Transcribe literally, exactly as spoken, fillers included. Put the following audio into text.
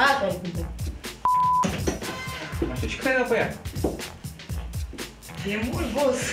あーって言って。Машечка, ЛП. Я мой босс.